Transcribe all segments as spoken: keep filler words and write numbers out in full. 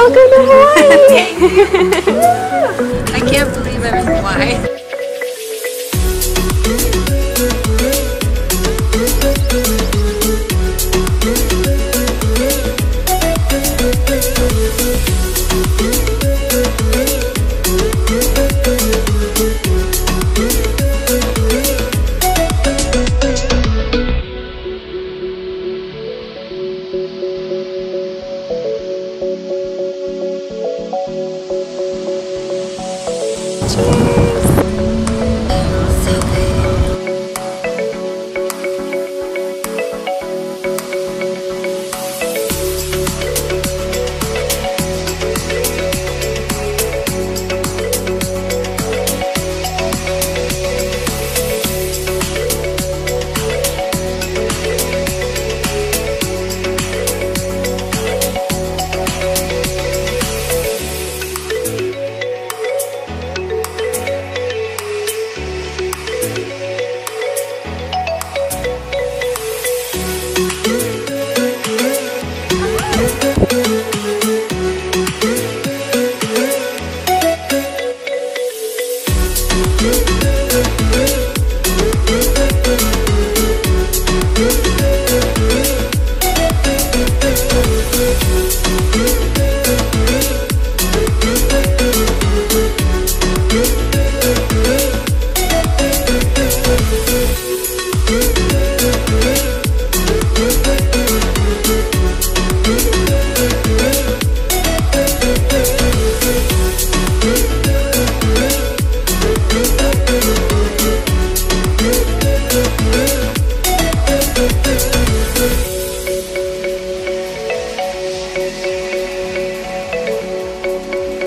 Welcome to Hawaii! Thank you! Yeah. I can't believe I'm in Hawaii.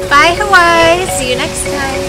Bye Hawaii, see you next time.